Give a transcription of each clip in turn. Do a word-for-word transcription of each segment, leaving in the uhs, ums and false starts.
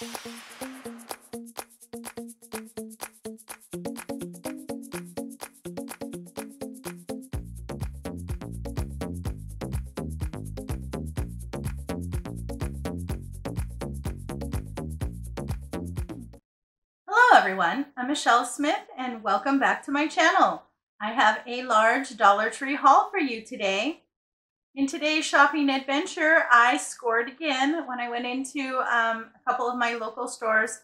Everyone. I'm Michelle Smith and welcome back to my channel. I have a large Dollar Tree haul for you today. In today's shopping adventure, I scored again when I went into um, a couple of my local stores.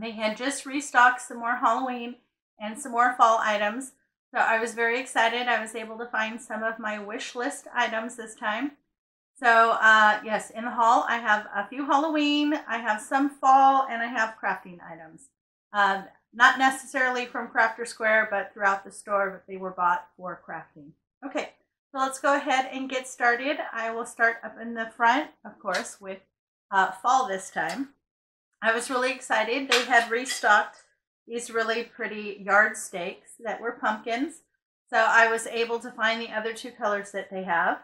They had just restocked some more Halloween and some more fall items. So I was very excited. I was able to find some of my wish list items this time. So uh, yes, in the haul, I have a few Halloween, I have some fall, and I have crafting items. Uh, not necessarily from Crafter Square, but throughout the store, but they were bought for crafting. Okay, so let's go ahead and get started. I will start up in the front, of course, with uh, fall this time. I was really excited. They had restocked these really pretty yard stakes that were pumpkins. So I was able to find the other two colors that they have.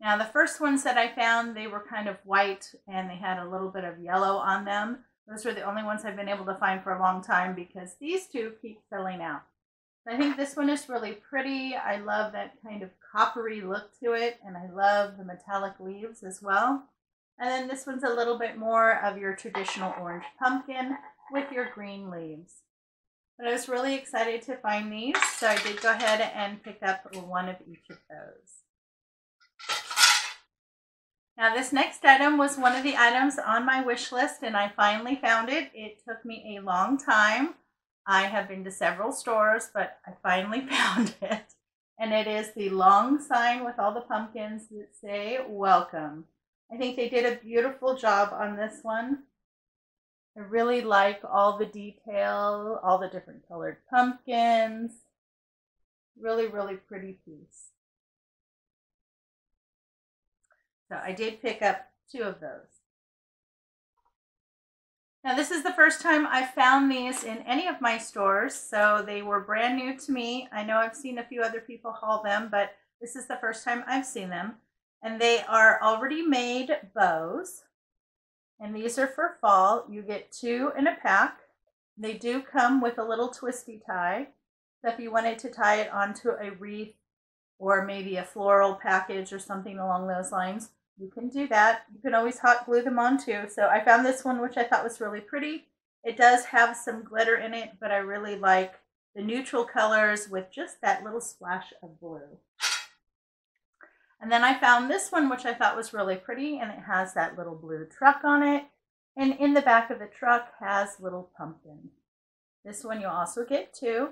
Now the first ones that I found, they were kind of white and they had a little bit of yellow on them. Those are the only ones I've been able to find for a long time because these two keep selling out. I think this one is really pretty. I love that kind of coppery look to it, and I love the metallic leaves as well. And then this one's a little bit more of your traditional orange pumpkin with your green leaves. But I was really excited to find these, so I did go ahead and pick up one of each of those. Now this next item was one of the items on my wish list, and I finally found it. It took me a long time. I have been to several stores, but I finally found it. And it is the long sign with all the pumpkins that say welcome. I think they did a beautiful job on this one. I really like all the detail, all the different colored pumpkins. Really, really pretty piece. So I did pick up two of those. Now this is the first time I found these in any of my stores, so they were brand new to me. I know I've seen a few other people haul them, but this is the first time I've seen them. And they are already made bows. And these are for fall. You get two in a pack. They do come with a little twisty tie. So if you wanted to tie it onto a wreath or maybe a floral package or something along those lines, you can do that. You can always hot glue them on too. So I found this one, which I thought was really pretty. It does have some glitter in it, but I really like the neutral colors with just that little splash of blue. And then I found this one, which I thought was really pretty, and it has that little blue truck on it. And in the back of the truck has little pumpkin. This one you also get too.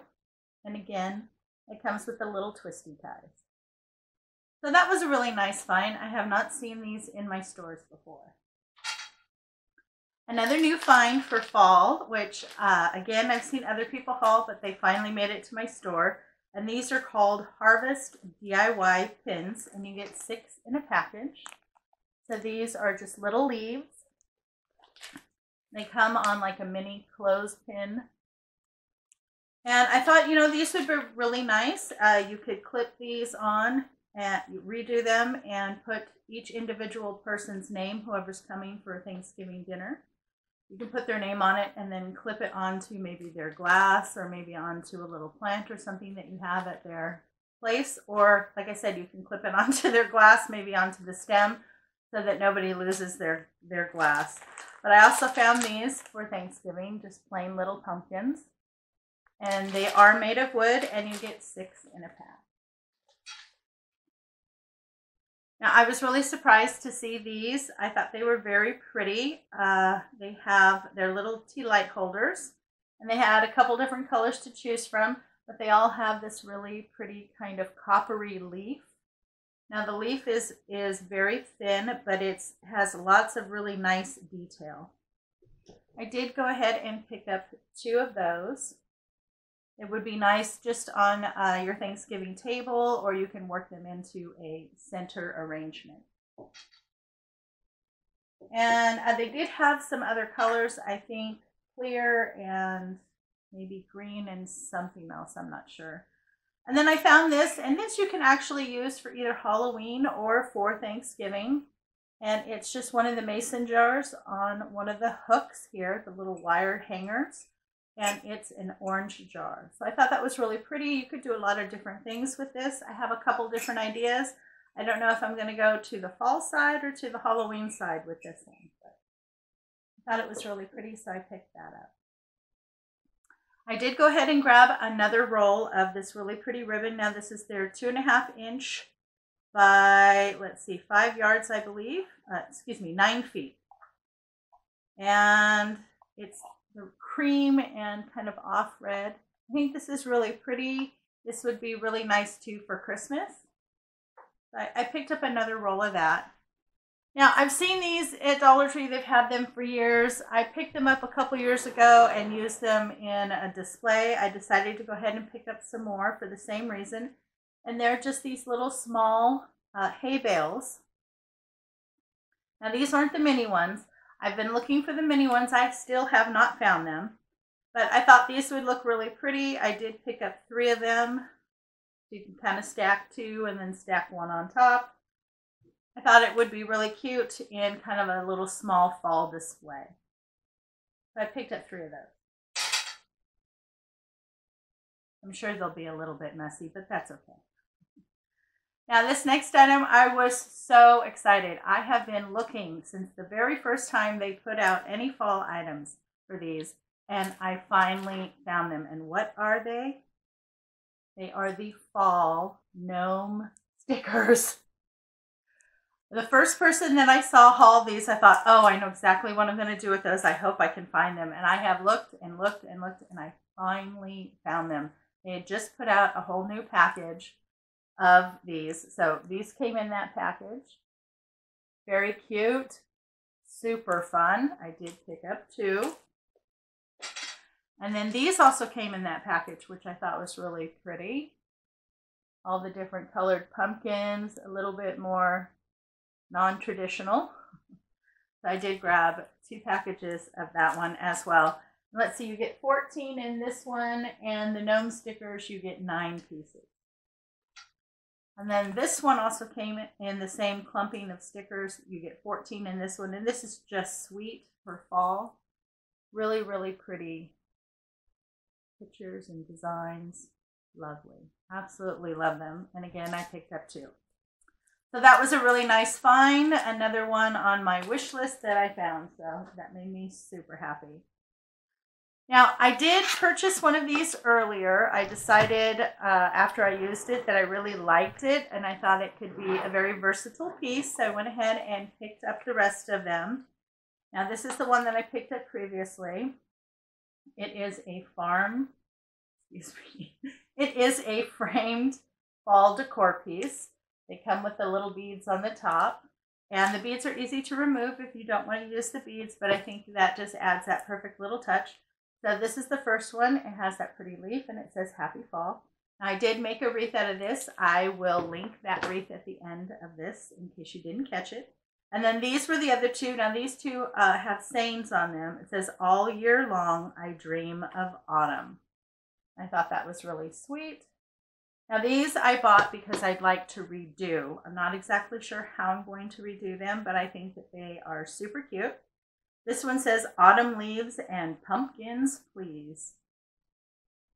And again, it comes with the little twisty ties. So that was a really nice find. I have not seen these in my stores before. Another new find for fall, which uh, again, I've seen other people haul, but they finally made it to my store. And these are called Harvest D I Y Pins, and you get six in a package. So these are just little leaves. They come on like a mini clothespin. And I thought, you know, these would be really nice. Uh, you could clip these on and redo them and put each individual person's name, whoever's coming for Thanksgiving dinner. You can put their name on it and then clip it onto maybe their glass or maybe onto a little plant or something that you have at their place. Or, like I said, you can clip it onto their glass, maybe onto the stem, so that nobody loses their, their glass. But I also found these for Thanksgiving, just plain little pumpkins. And they are made of wood, and you get six in a pack. Now, I was really surprised to see these. I thought they were very pretty. Uh, they have their little tea light holders, and they had a couple different colors to choose from, but they all have this really pretty kind of coppery leaf. Now, the leaf is, is very thin, but it has lots of really nice detail. I did go ahead and pick up two of those. It would be nice just on uh, your Thanksgiving table, or you can work them into a center arrangement. And uh, they did have some other colors, I think clear and maybe green and something else, I'm not sure. And then I found this, and this you can actually use for either Halloween or for Thanksgiving. And it's just one of the mason jars on one of the hooks here, the little wire hangers, and it's an orange jar. So I thought that was really pretty. You could do a lot of different things with this. I have a couple different ideas. I don't know if I'm going to go to the fall side or to the Halloween side with this one. But I thought it was really pretty, so I picked that up. I did go ahead and grab another roll of this really pretty ribbon. Now this is their two and a half inch by, let's see, five yards, I believe. Uh, excuse me, nine feet. And it's the cream and kind of off red. I think this is really pretty. This would be really nice too for Christmas. I, I picked up another roll of that. Now, I've seen these at Dollar Tree. They've had them for years. I picked them up a couple years ago and used them in a display. I decided to go ahead and pick up some more for the same reason. And they're just these little small uh, hay bales. Now, these aren't the mini ones. I've been looking for the mini ones. I still have not found them. But I thought these would look really pretty. I did pick up three of them. You can kind of stack two and then stack one on top. I thought it would be really cute in kind of a little small fall display. So I picked up three of those. I'm sure they'll be a little bit messy, but that's okay. Now this next item, I was so excited. I have been looking since the very first time they put out any fall items for these, and I finally found them. And what are they? They are the fall gnome stickers. The first person that I saw haul these, I thought, oh, I know exactly what I'm going to do with those. I hope I can find them. And I have looked and looked and looked, and I finally found them. They had just put out a whole new package of these. So these came in that package. Very cute. Super fun. I did pick up two. And then these also came in that package, which I thought was really pretty. All the different colored pumpkins, a little bit more non-traditional. So I did grab two packages of that one as well. Let's see, you get fourteen in this one, and the gnome stickers, you get nine pieces. And then this one also came in the same clumping of stickers. You get fourteen in this one, and this is just sweet for fall. Really, really pretty pictures and designs. Lovely. Absolutely love them. And again, I picked up two. So that was a really nice find, another one on my wish list that I found, so that made me super happy. Now, I did purchase one of these earlier. I decided uh, after I used it that I really liked it, and I thought it could be a very versatile piece, so I went ahead and picked up the rest of them. Now, this is the one that I picked up previously. It is a farm, excuse me, it is a framed fall decor piece. They come with the little beads on the top, and the beads are easy to remove if you don't want to use the beads, but I think that just adds that perfect little touch. So this is the first one. It has that pretty leaf, and it says Happy Fall. Now, I did make a wreath out of this. I will link that wreath at the end of this in case you didn't catch it. And then these were the other two. Now these two uh, have sayings on them. It says, all year long I dream of autumn. I thought that was really sweet. Now these I bought because I'd like to redo. I'm not exactly sure how I'm going to redo them, but I think that they are super cute. This one says autumn leaves and pumpkins, please.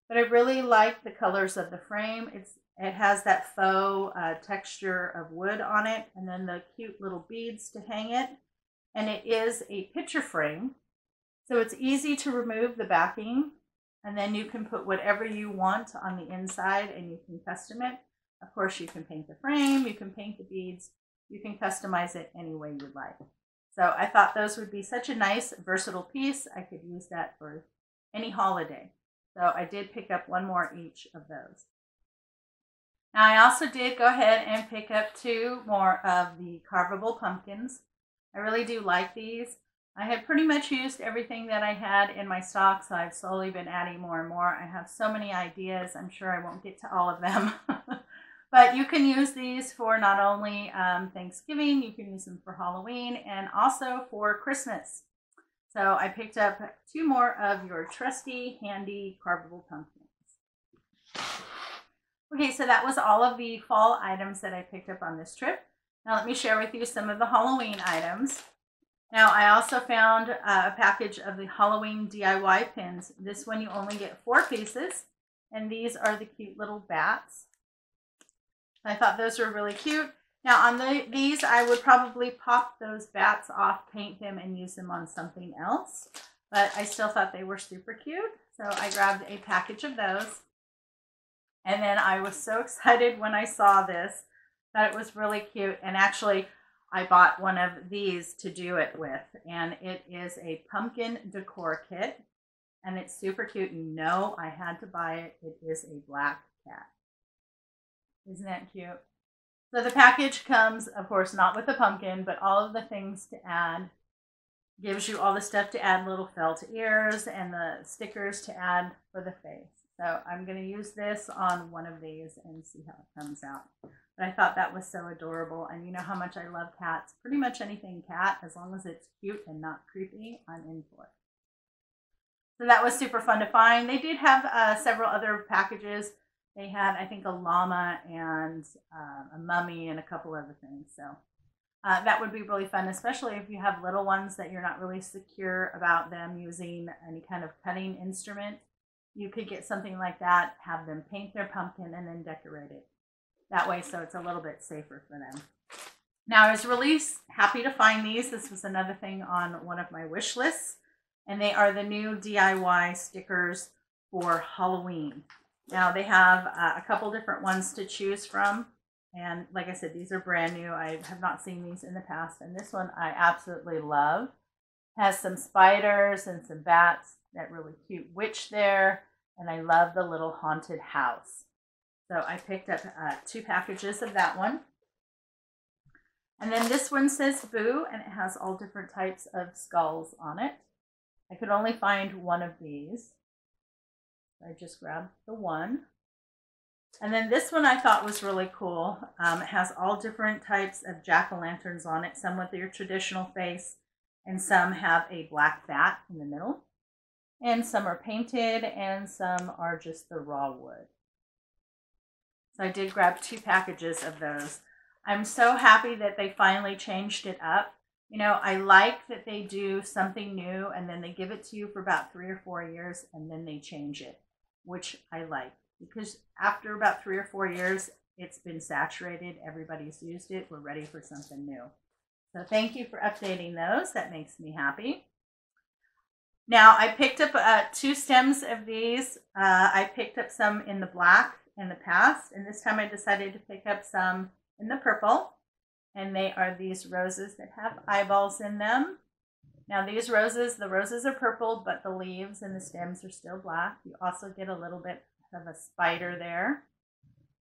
But I really like the colors of the frame. It's, it has that faux uh, texture of wood on it, and then the cute little beads to hang it. And it is a picture frame, so it's easy to remove the backing. And then you can put whatever you want on the inside, and you can custom it. Of course, you can paint the frame, you can paint the beads, you can customize it any way you'd like. So I thought those would be such a nice, versatile piece. I could use that for any holiday. So I did pick up one more each of those. Now I also did go ahead and pick up two more of the carvable pumpkins. I really do like these. I had pretty much used everything that I had in my stock, so I've slowly been adding more and more. I have so many ideas, I'm sure I won't get to all of them. But you can use these for not only um, Thanksgiving, you can use them for Halloween, and also for Christmas. So I picked up two more of your trusty, handy, carvable pumpkins. Okay, so that was all of the fall items that I picked up on this trip. Now let me share with you some of the Halloween items. Now I also found a package of the Halloween D I Y pins. This one you only get four pieces, and these are the cute little bats. I thought those were really cute. Now on the, these I would probably pop those bats off, paint them, and use them on something else, but I still thought they were super cute, so I grabbed a package of those. And then I was so excited when I saw this that it was really cute, and actually I bought one of these to do it with, and it is a pumpkin decor kit, and it's super cute. No, I had to buy it. It is a black cat. Isn't that cute? So the package comes, of course, not with the pumpkin, but all of the things to add. Gives you all the stuff to add, little felt ears and the stickers to add for the face. So I'm going to use this on one of these and see how it comes out. But I thought that was so adorable. And you know how much I love cats. Pretty much anything cat, as long as it's cute and not creepy, I'm in for it. So that was super fun to find. They did have uh, several other packages. They had, I think, a llama and uh, a mummy and a couple other things. So uh, that would be really fun, especially if you have little ones that you're not really secure about them using any kind of cutting instrument. You could get something like that, have them paint their pumpkin, and then decorate it that way, so it's a little bit safer for them. Now I was really happy to find these. This was another thing on one of my wish lists, and they are the new D I Y stickers for Halloween. Now they have uh, a couple different ones to choose from, and like I said, these are brand new. I have not seen these in the past, and this one I absolutely love. Has some spiders and some bats, that really cute witch there, and I love the little haunted house. So I picked up uh, two packages of that one. And then this one says Boo, and it has all different types of skulls on it. I could only find one of these. I just grabbed the one. And then this one I thought was really cool. Um, it has all different types of jack-o'-lanterns on it, some with your traditional face, and some have a black bat in the middle. And some are painted, and some are just the raw wood. So I did grab two packages of those. I'm so happy that they finally changed it up. You know, I like that they do something new, and then they give it to you for about three or four years, and then they change it, which I like. Because after about three or four years, it's been saturated. Everybody's used it. We're ready for something new. So thank you for updating those. That makes me happy. Now, I picked up uh, two stems of these. Uh, I picked up some in the black in the past, and this time I decided to pick up some in the purple, and they are these roses that have eyeballs in them. Now, these roses, the roses are purple, but the leaves and the stems are still black. You also get a little bit of a spider there.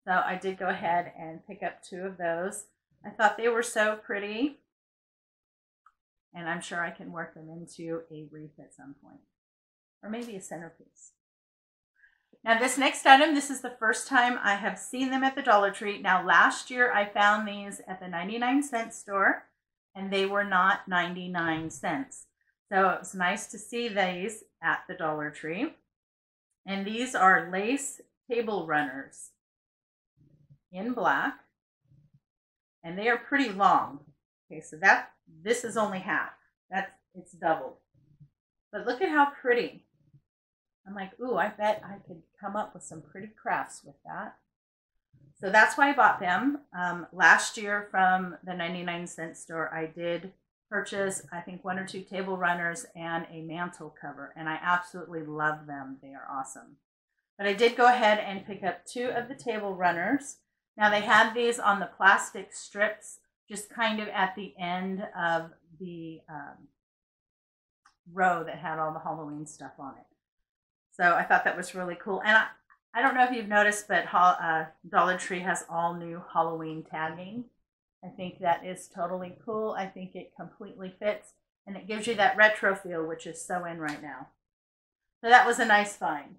So I did go ahead and pick up two of those. I thought they were so pretty. And I'm sure I can work them into a wreath at some point, or maybe a centerpiece. Now this next item, this is the first time I have seen them at the Dollar Tree. Now last year I found these at the ninety-nine cent store, and they were not ninety-nine cents. So it was nice to see these at the Dollar Tree. And these are lace table runners in black, and they are pretty long. Okay, so that, this is only half. That's, it's doubled. But look at how pretty. I'm like, ooh, I bet I could come up with some pretty crafts with that. So that's why I bought them. Um, last year from the ninety-nine cent store, I did purchase, I think, one or two table runners and a mantle cover, and I absolutely love them. They are awesome. But I did go ahead and pick up two of the table runners. Now they had these on the plastic strips, just kind of at the end of the um, row that had all the Halloween stuff on it. So I thought that was really cool. And I, I don't know if you've noticed, but uh, Dollar Tree has all new Halloween tagging. I think that is totally cool. I think it completely fits, and it gives you that retro feel, which is so in right now. So that was a nice find.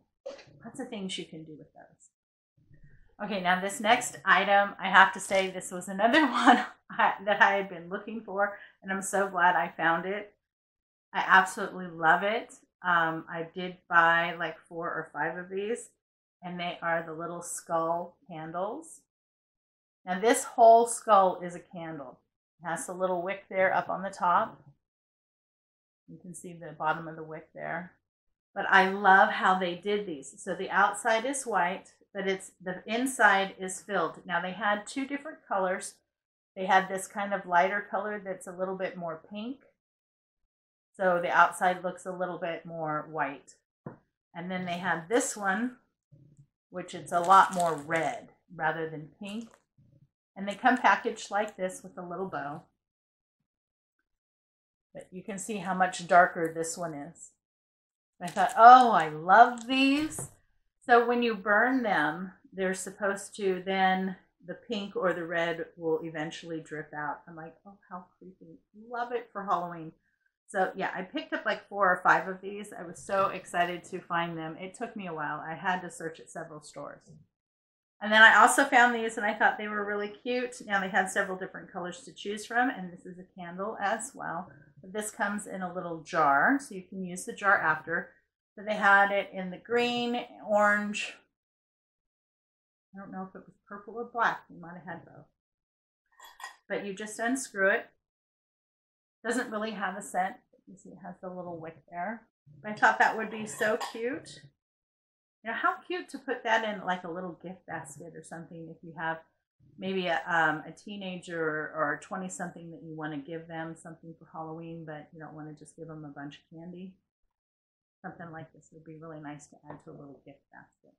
Lots of things you can do with those. Okay, now this next item, I have to say this was another one I, that I had been looking for, and I'm so glad I found it. I absolutely love it. Um, I did buy like four or five of these, and they are the little skull candles. Now this whole skull is a candle. It has a little wick there up on the top. You can see the bottom of the wick there. But I love how they did these. So the outside is white, but it's the inside is filled. Now they had two different colors. They had this kind of lighter color that's a little bit more pink. So the outside looks a little bit more white. And then they had this one, which it's a lot more red rather than pink. And they come packaged like this with a little bow. But you can see how much darker this one is. I thought, oh, I love these. So when you burn them, they're supposed to then, the pink or the red will eventually drip out. I'm like, oh, how creepy. Love it for Halloween. So yeah, I picked up like four or five of these. I was so excited to find them. It took me a while. I had to search at several stores. And then I also found these and I thought they were really cute. Now they had several different colors to choose from, and this is a candle as well. But this comes in a little jar, so you can use the jar after. So they had it in the green, orange, I don't know if it was purple or black. You might have had both. But you just unscrew it. Doesn't really have a scent. You see it has the little wick there. But I thought that would be so cute. You know, how cute to put that in like a little gift basket or something if you have maybe a, um, a teenager or a twenty-something that you want to give them something for Halloween, but you don't want to just give them a bunch of candy. Something like this would be really nice to add to a little gift basket.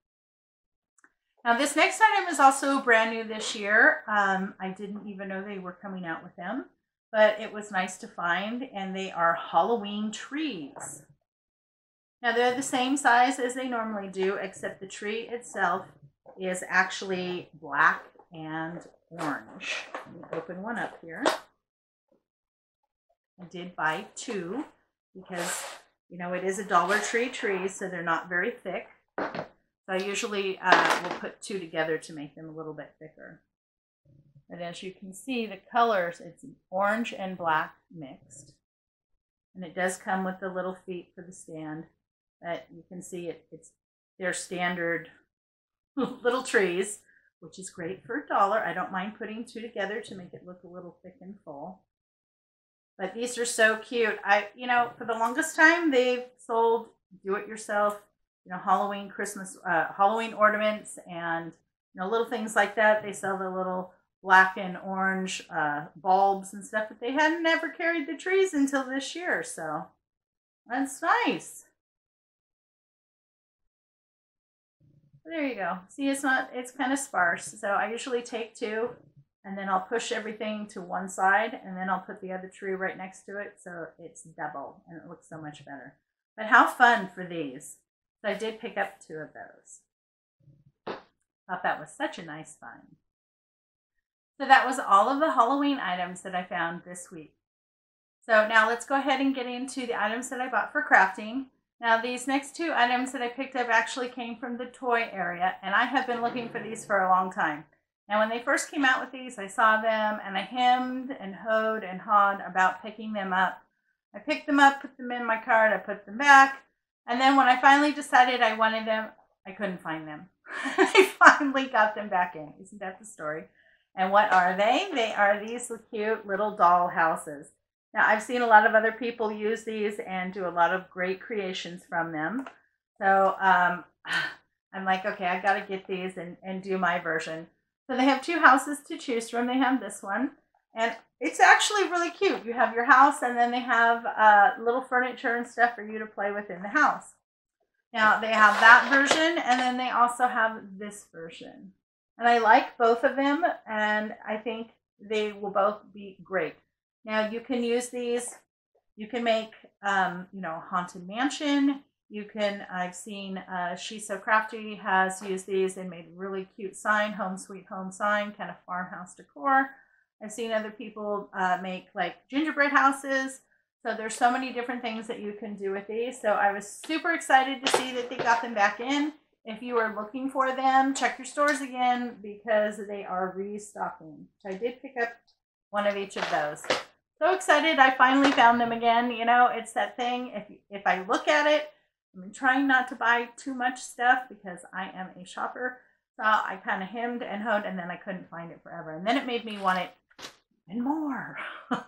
Now this next item is also brand new this year. Um, I didn't even know they were coming out with them, but it was nice to find, and they are Halloween trees. Now they're the same size as they normally do, except the tree itself is actually black and orange. Let me open one up here. I did buy two because, you know, it is a Dollar Tree tree, so they're not very thick. So I usually uh, will put two together to make them a little bit thicker. And as you can see, the colors, it's orange and black mixed. And it does come with the little feet for the stand. But you can see it, it's their standard little trees, which is great for a dollar. I don't mind putting two together to make it look a little thick and full. But these are so cute. I, you know, for the longest time, they've sold do-it-yourself, you know, Halloween, Christmas, uh, Halloween ornaments and, you know, little things like that. They sell the little black and orange uh, bulbs and stuff, but they hadn't ever carried the trees until this year, so that's nice. There you go. See, it's not, it's kind of sparse, so I usually take two, and then I'll push everything to one side, and then I'll put the other tree right next to it, so it's double, and it looks so much better. But how fun for these. So I did pick up two of those. Thought that was such a nice find. So that was all of the Halloween items that I found this week. So now let's go ahead and get into the items that I bought for crafting. Now these next two items that I picked up actually came from the toy area, and I have been looking for these for a long time. Now when they first came out with these, I saw them and I hemmed and hoed and hawed about picking them up. I picked them up, put them in my cart, I put them back, and then when I finally decided I wanted them, I couldn't find them. I finally got them back in. Isn't that the story? And what are they? They are these cute little doll houses. Now, I've seen a lot of other people use these and do a lot of great creations from them. So um, I'm like, okay, I've got to get these and, and do my version. So they have two houses to choose from. They have this one, and it's actually really cute. You have your house, and then they have uh, little furniture and stuff for you to play with in the house. Now, they have that version, and then they also have this version. And I like both of them, and I think they will both be great. Now, you can use these. You can make, um, you know, Haunted Mansion. You can, I've seen uh, She's So Crafty has used these and made a really cute sign, home sweet home sign, kind of farmhouse decor. I've seen other people uh, make, like, gingerbread houses. So there's so many different things that you can do with these. So I was super excited to see that they got them back in. If you are looking for them, check your stores again because they are restocking. I did pick up one of each of those. So excited I finally found them again. You know, it's that thing. If, if I look at it, I'm trying not to buy too much stuff because I am a shopper. So I kind of hemmed and hoed, and then I couldn't find it forever. And then it made me want it even more. So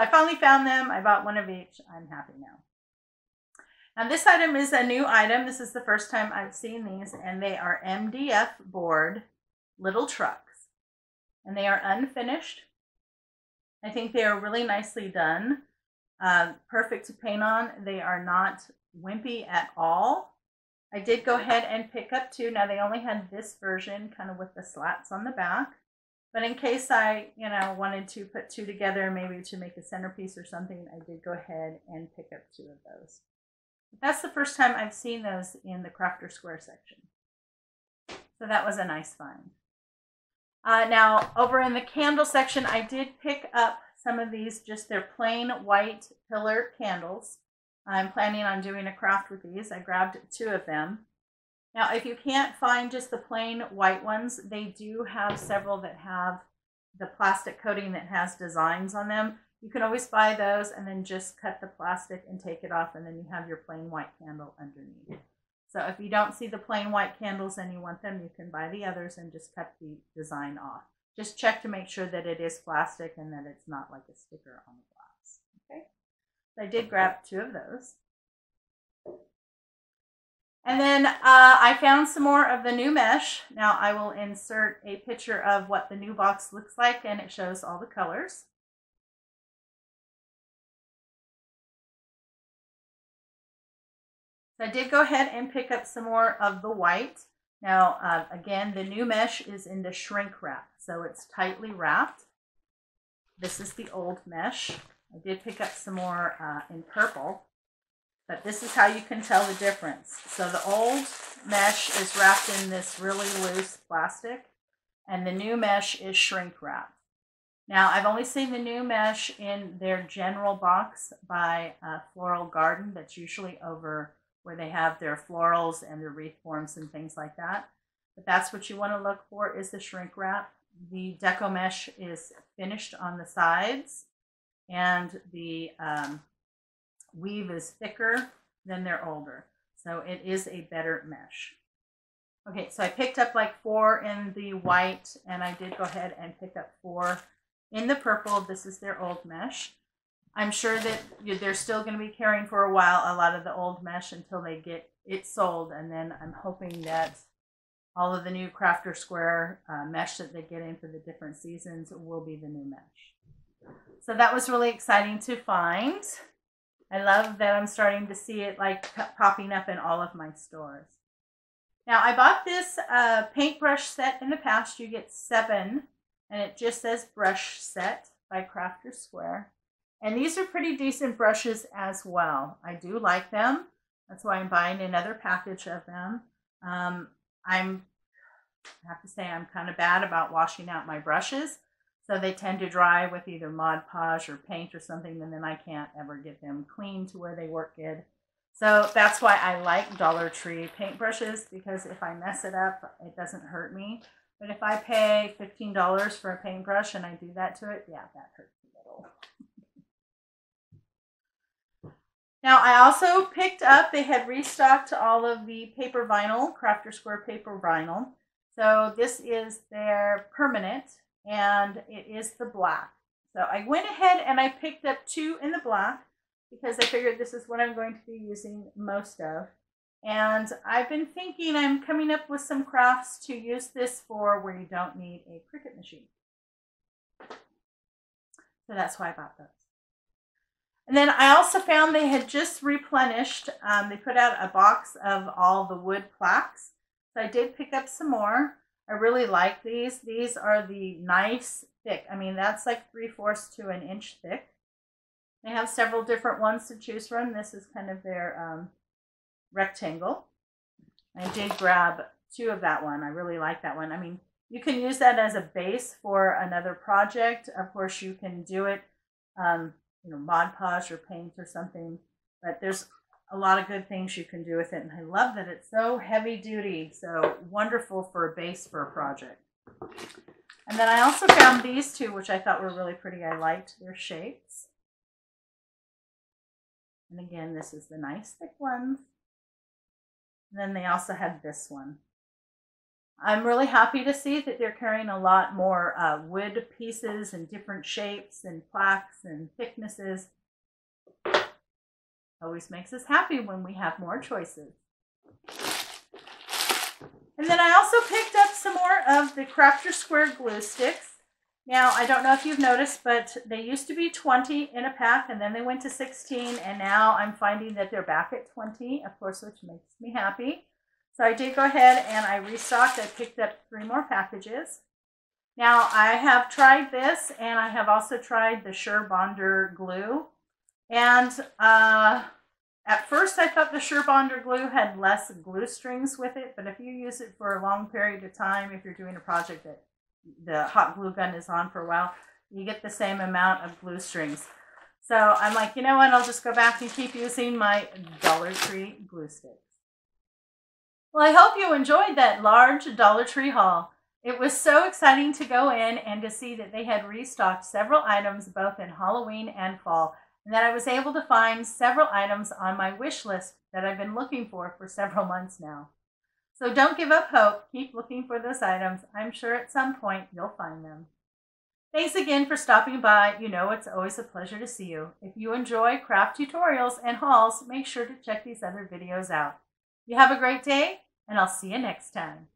I finally found them. I bought one of each. I'm happy now. Now this item is a new item. This is the first time I've seen these, and they are M D F board little trucks. And they are unfinished. I think they are really nicely done. Uh, perfect to paint on. They are not wimpy at all. I did go ahead and pick up two. Now they only had this version, kind of with the slats on the back. But in case I, you know, wanted to put two together, maybe to make a centerpiece or something, I did go ahead and pick up two of those. That's the first time I've seen those in the Crafter Square section. So that was a nice find. Uh, now, over in the candle section, I did pick up some of these, just their plain white pillar candles. I'm planning on doing a craft with these. I grabbed two of them. Now, if you can't find just the plain white ones, they do have several that have the plastic coating that has designs on them. You can always buy those and then just cut the plastic and take it off, and then you have your plain white candle underneath. So if you don't see the plain white candles and you want them, you can buy the others and just cut the design off. Just check to make sure that it is plastic and that it's not like a sticker on the glass. Okay? So I did grab two of those. And then uh, I found some more of the new mesh. Now I will insert a picture of what the new box looks like, and it shows all the colors. So I did go ahead and pick up some more of the white. Now, uh, again, the new mesh is in the shrink wrap, so it's tightly wrapped. This is the old mesh. I did pick up some more uh, in purple, but this is how you can tell the difference. So the old mesh is wrapped in this really loose plastic, and the new mesh is shrink wrapped. Now, I've only seen the new mesh in their general box by uh, Floral Garden. That's usually over where they have their florals and their wreath forms and things like that. But that's what you want to look for, is the shrink wrap. The deco mesh is finished on the sides, and the um, weave is thicker than their older. So it is a better mesh. Okay, so I picked up like four in the white, and I did go ahead and pick up four in the purple. This is their old mesh. I'm sure that they're still going to be carrying for a while a lot of the old mesh until they get it sold, and then I'm hoping that all of the new Crafter Square uh, mesh that they get in for the different seasons will be the new mesh. So that was really exciting to find. I love that I'm starting to see it like popping up in all of my stores. Now I bought this uh, paintbrush set in the past. You get seven, and it just says brush set by Crafter Square. And these are pretty decent brushes as well. I do like them. That's why I'm buying another package of them. Um, I'm, I have to say I'm kind of bad about washing out my brushes. So they tend to dry with either Mod Podge or paint or something, and then I can't ever get them clean to where they work good. So that's why I like Dollar Tree paintbrushes, because if I mess it up, it doesn't hurt me. But if I pay fifteen dollars for a paintbrush and I do that to it, yeah, that hurts a little. Now, I also picked up, they had restocked all of the paper vinyl, Crafter Square paper vinyl. So this is their permanent, and it is the black. So I went ahead and I picked up two in the black because I figured this is what I'm going to be using most of. And I've been thinking I'm coming up with some crafts to use this for where you don't need a Cricut machine. So that's why I bought those. And then I also found they had just replenished, um, they put out a box of all the wood plaques. So I did pick up some more. I really like these. These are the nice thick. I mean, that's like three-fourths to an inch thick. They have several different ones to choose from. This is kind of their um, rectangle. I did grab two of that one. I really like that one. I mean, you can use that as a base for another project. Of course, you can do it. Um, you know, Mod Podge or paint or something, but there's a lot of good things you can do with it, and I love that it's so heavy duty, so wonderful for a base for a project. And then I also found these two, which I thought were really pretty. I liked their shapes. And again, this is the nice thick ones. And then they also had this one. I'm really happy to see that they're carrying a lot more uh, wood pieces and different shapes and plaques and thicknesses. Always makes us happy when we have more choices. And then I also picked up some more of the Craft Your Square glue sticks. Now, I don't know if you've noticed, but they used to be twenty in a pack, and then they went to sixteen, and now I'm finding that they're back at twenty, of course, which makes me happy. So I did go ahead and I restocked. I picked up three more packages. Now, I have tried this, and I have also tried the Surebonder glue. And uh, at first I thought the Surebonder glue had less glue strings with it, but if you use it for a long period of time, if you're doing a project that the hot glue gun is on for a while, you get the same amount of glue strings. So I'm like, you know what, I'll just go back and keep using my Dollar Tree glue sticks. Well, I hope you enjoyed that large Dollar Tree haul. It was so exciting to go in and to see that they had restocked several items both in Halloween and fall, and that I was able to find several items on my wish list that I've been looking for for several months now. So don't give up hope. Keep looking for those items. I'm sure at some point you'll find them. Thanks again for stopping by. You know it's always a pleasure to see you. If you enjoy craft tutorials and hauls, make sure to check these other videos out. You have a great day, and I'll see you next time.